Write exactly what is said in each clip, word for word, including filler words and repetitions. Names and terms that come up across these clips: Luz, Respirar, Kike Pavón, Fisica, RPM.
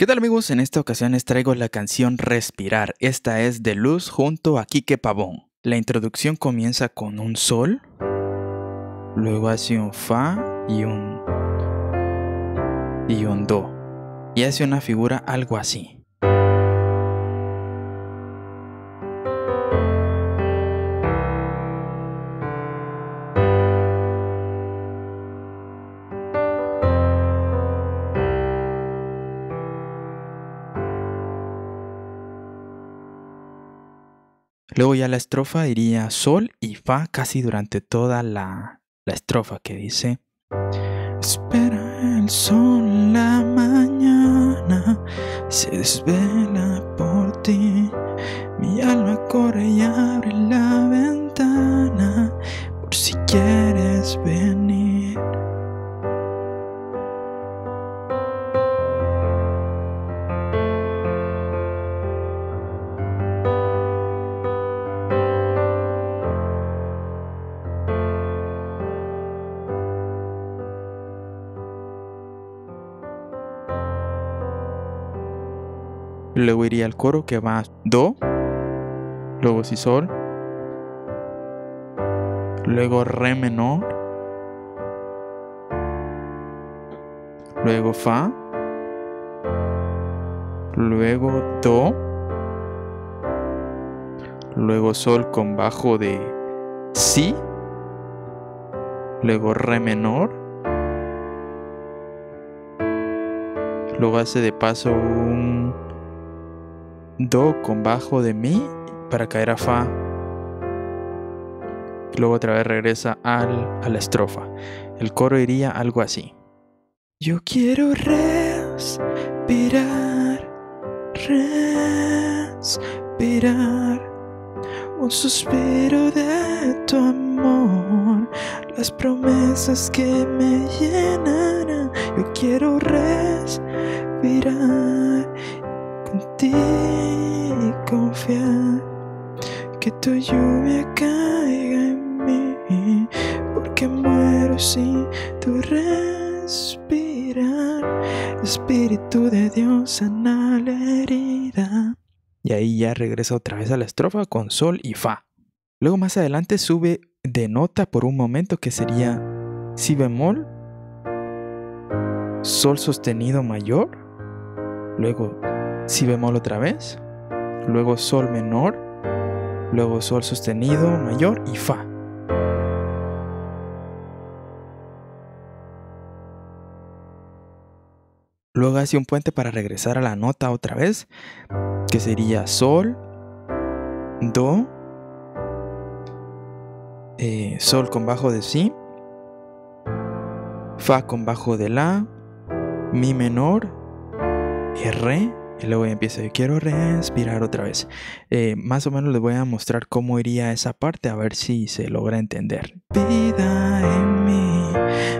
¿Qué tal amigos? En esta ocasión les traigo la canción Respirar. Esta es de Luz junto a Kike Pavón. La introducción comienza con un sol, luego hace un fa y un y un do, y hace una figura algo así. Luego ya la estrofa iría sol y fa casi durante toda la, la estrofa, que dice: espera el sol la mañana, se desvela por ti, mi alma corre y abre la ventana, por si quieres venir. Luego iría al coro, que va do, luego si sol, luego re menor, luego fa, luego do, luego sol con bajo de si, luego re menor, luego hace de paso un do con bajo de mi para caer a fa. Luego otra vez regresa al, a la estrofa. El coro iría algo así: yo quiero respirar, respirar, un suspiro de tu amor, las promesas que me llenarán. Yo quiero respirar, en ti confiar, que tu lluvia caiga en mí, porque muero sin tu respirar. Espíritu de Dios, sana la herida. Y ahí ya regresa otra vez a la estrofa con sol y fa. Luego más adelante sube de nota por un momento, que sería si bemol, sol sostenido mayor, luego si bemol otra vez, luego sol menor, luego sol sostenido mayor y fa. Luego hace un puente para regresar a la nota otra vez, que sería sol, do, eh, sol con bajo de si, fa con bajo de la, mi menor, re. Y luego empieza, yo quiero respirar otra vez. Eh, más o menos les voy a mostrar cómo iría esa parte, a ver si se logra entender. Vida en mí,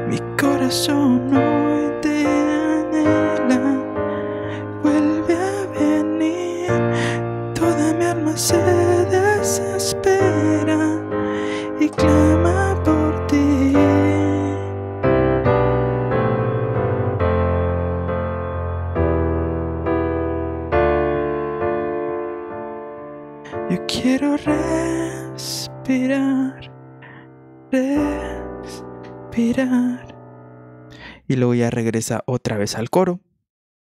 mi corazón hoy te anhela, vuelve a venir, toda mi alma se desespera y clama por ti. Yo quiero respirar, respirar. Y luego ya regresa otra vez al coro.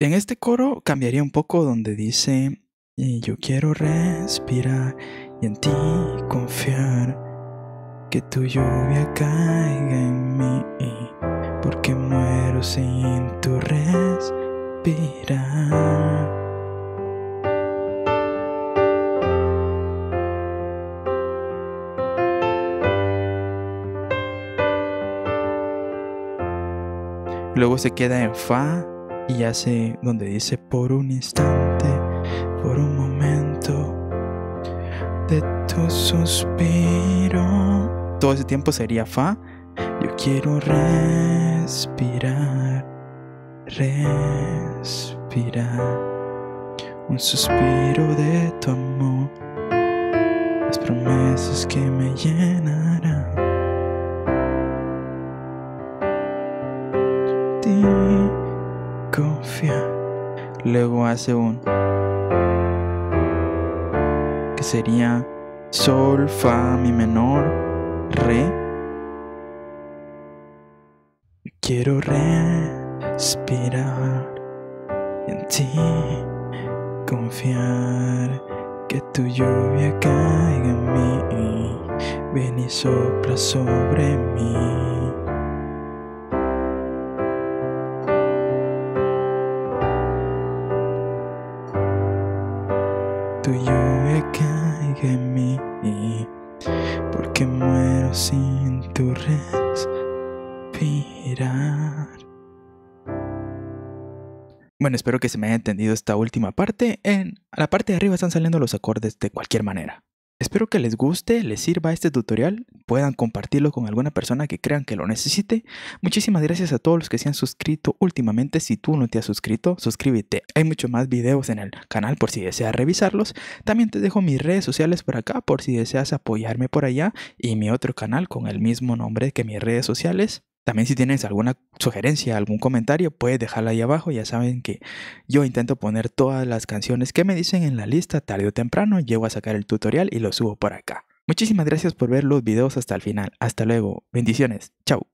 En este coro cambiaría un poco, donde dice yo quiero respirar y en ti confiar, que tu lluvia caiga en mí, porque muero sin tu respirar. Luego se queda en fa y hace donde dice por un instante, por un momento de tu suspiro. Todo ese tiempo sería fa. Yo quiero respirar, respirar, un suspiro de tu amor, las promesas que me llenarán. Confía, luego hace un que sería sol, fa, mi menor, re. Quiero respirar en ti, confiar que tu lluvia caiga en mí, ven y sopla sobre mí. Tu lluvia caiga en mí, porque muero sin tu respirar. Bueno, espero que se me haya entendido esta última parte. En la parte de arriba están saliendo los acordes de cualquier manera. Espero que les guste, les sirva este tutorial, puedan compartirlo con alguna persona que crean que lo necesite. Muchísimas gracias a todos los que se han suscrito últimamente. Si tú no te has suscrito, suscríbete. Hay muchos más videos en el canal por si deseas revisarlos. También te dejo mis redes sociales por acá por si deseas apoyarme por allá, y mi otro canal con el mismo nombre que mis redes sociales. También si tienes alguna sugerencia, algún comentario, puedes dejarla ahí abajo. Ya saben que yo intento poner todas las canciones que me dicen en la lista tarde o temprano. Llego a sacar el tutorial y lo subo por acá. Muchísimas gracias por ver los videos hasta el final. Hasta luego. Bendiciones. Chao.